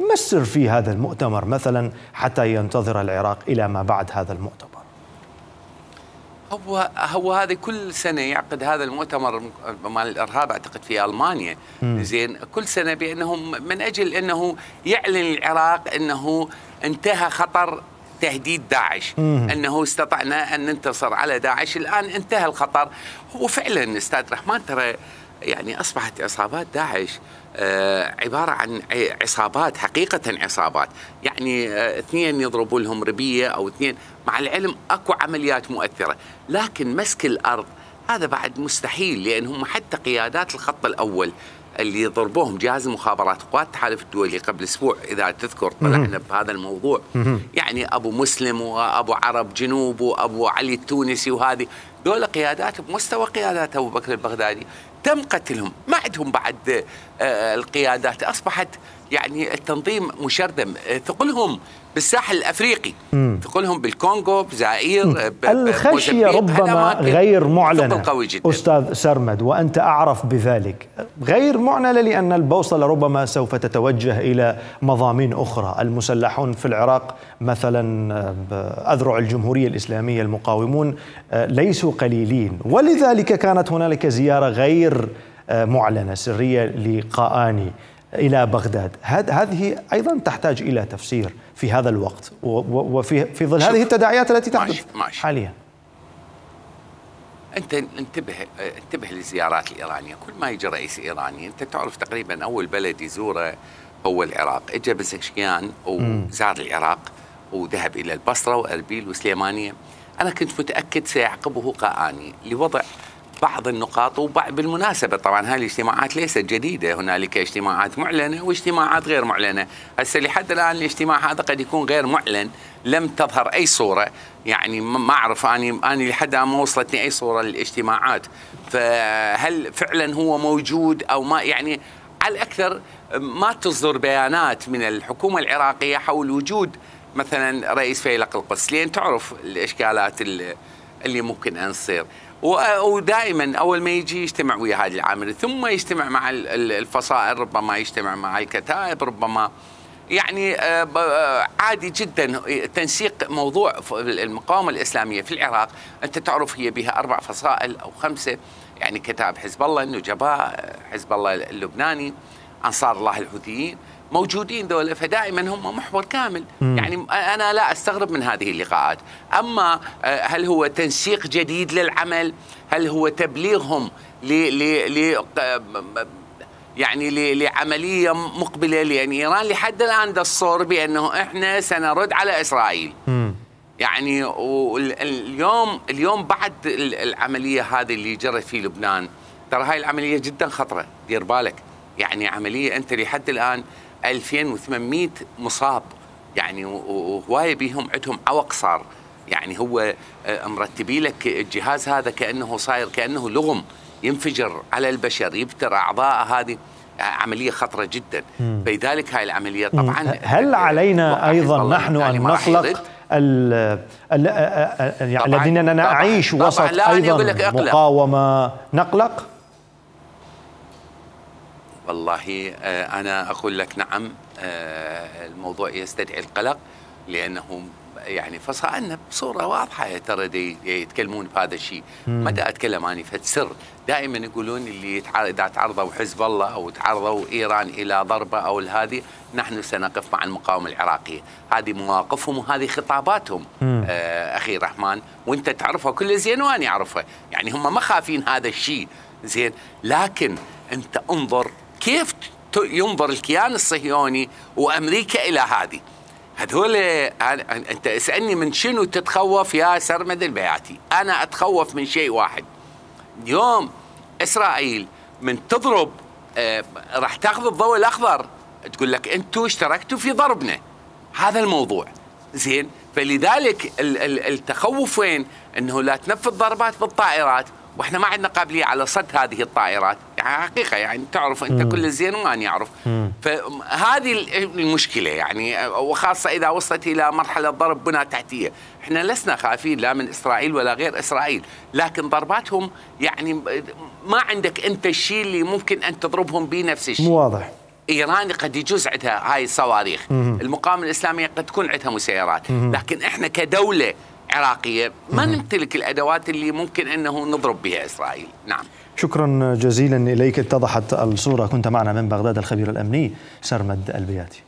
ما السر في هذا المؤتمر مثلا حتى ينتظر العراق إلى ما بعد هذا المؤتمر؟ هو هذه كل سنة يعقد هذا المؤتمر مال الإرهاب أعتقد في ألمانيا، زين، كل سنة بأنهم من أجل أنه يعلن العراق أنه انتهى خطر تهديد داعش، أنه استطعنا أن ننتصر على داعش، الآن انتهى الخطر. هو فعلا أستاذ رحمن ترى يعني أصبحت عصابات داعش عبارة عن عصابات، حقيقة عصابات، يعني اثنين يضربوا لهم ربية أو اثنين، مع العلم أكو عمليات مؤثرة، لكن مسك الأرض هذا بعد مستحيل، لأن هم حتى قيادات الخط الأول اللي ضربوهم جهاز المخابرات قوات التحالف الدولي قبل أسبوع إذا تذكر طلعنا بهذا الموضوع، يعني أبو مسلم وأبو عرب جنوب وأبو علي التونسي، وهذه دول قيادات بمستوى قيادات أبو بكر البغدادي تم قتلهم، ما عندهم بعد القيادات، أصبحت يعني التنظيم مشردم، ثقلهم بالساحل الأفريقي، ثقلهم بالكونغو، بزائر، الخشية ربما غير معلنة أستاذ سرمد وأنت أعرف بذلك، غير معلنة لأن البوصلة ربما سوف تتوجه إلى مضامين أخرى. المسلحون في العراق مثلا أذرع الجمهورية الإسلامية المقاومون ليسوا قليلين، ولذلك كانت هنالك زيارة غير معلنة سرية لقآني إلى بغداد، هذه أيضا تحتاج إلى تفسير في هذا الوقت وفي ظل هذه التداعيات التي تحدث حاليا. أنت انتبه للزيارات الإيرانية، كل ما يجي رئيس إيراني أنت تعرف تقريبا أول بلد يزوره هو العراق، إجى بزشكيان وزار العراق وذهب إلى البصرة وأربيل وسليمانية، أنا كنت متأكد سيعقبه قآني لوضع بعض النقاط، وبالمناسبة طبعا هذه الاجتماعات ليست جديدة، هنالك اجتماعات معلنة واجتماعات غير معلنة، هسه لحد الآن الاجتماع هذا قد يكون غير معلن، لم تظهر أي صورة، يعني ما أعرف أنا لحد الآن ما وصلتني أي صورة للاجتماعات، فهل فعلا هو موجود أو ما، يعني على الأكثر ما تصدر بيانات من الحكومة العراقية حول وجود مثلا رئيس فيلق القدس، لأن تعرف الإشكالات اللي ممكن أن تصير، ودائما أول ما يجي يجتمع ويا هذه العامل، ثم يجتمع مع الفصائل، ربما يجتمع مع الكتائب، ربما يعني عادي جدا تنسيق موضوع المقاومة الإسلامية في العراق، أنت تعرف هي بها 4 فصائل أو 5، يعني كتائب حزب الله، النجباء، حزب الله اللبناني، أنصار الله الحوثيين، موجودين دولة، فدائما هم محور كامل، يعني أنا لا أستغرب من هذه اللقاءات. أما هل هو تنسيق جديد للعمل؟ هل هو تبليغهم يعني لعملية مقبلة؟ لأن إيران لحد الآن دا الصور بأنه إحنا سنرد على إسرائيل، يعني اليوم بعد العملية هذه اللي جرت في لبنان، ترى هاي العملية جدا خطرة، دير بالك، يعني عملية أنت لحد الآن 2800 مصاب، يعني وهواية بيهم عندهم عوق، صار يعني هو مرتبي لك الجهاز هذا كأنه صاير كأنه لغم ينفجر على البشر، يبتر أعضاء، هذه عملية خطرة جدا، فلذلك هاي العملية طبعا. هل علينا أيضا نحن أن نخلق الذين نعيش وسط أيضا مقاومة نقلق؟ والله أنا أقول لك نعم، الموضوع يستدعي القلق، لأنهم يعني فصائلنا بصورة واضحة ترى يتكلمون بهذا الشيء، ما دا أتكلم أنا في سر، دائما يقولون اللي إذا تعرضوا حزب الله أو تعرضوا إيران إلى ضربة أو هذه نحن سنقف مع المقاومة العراقية، هذه مواقفهم وهذه خطاباتهم أخي رحمن، وأنت تعرفها كل زين وأنا أعرفها، يعني هم ما خافين هذا الشيء زين، لكن أنت انظر كيف ينظر الكيان الصهيوني وأمريكا إلى هذه؟ هذول أنت اسألني من شنو تتخوف يا سرمد البياتي؟ أنا أتخوف من شيء واحد، اليوم إسرائيل من تضرب راح تاخذ الضوء الأخضر، تقول لك أنتوا اشتركتوا في ضربنا، هذا الموضوع زين، فلذلك التخوف وين؟ أنه لا تنفذ ضربات بالطائرات، واحنا ما عندنا قابليه على صد هذه الطائرات، يعني حقيقه يعني تعرف انت كل الزين واني اعرف، فهذه المشكله يعني، وخاصه اذا وصلت الى مرحله ضرب بنى تحتيه، احنا لسنا خايفين لا من اسرائيل ولا غير اسرائيل، لكن ضرباتهم يعني ما عندك انت الشيء اللي ممكن ان تضربهم به نفس الشيء. واضح. ايراني قد يجوز عندها هاي الصواريخ، المقاومه الاسلاميه قد تكون عندها مسيرات، لكن احنا كدوله عراقيه ما نمتلك الادوات اللي ممكن انه نضرب بها اسرائيل. نعم، شكرا جزيلا اليك، اتضحت الصوره. كنت معنا من بغداد الخبير الامني سرمد البياتي.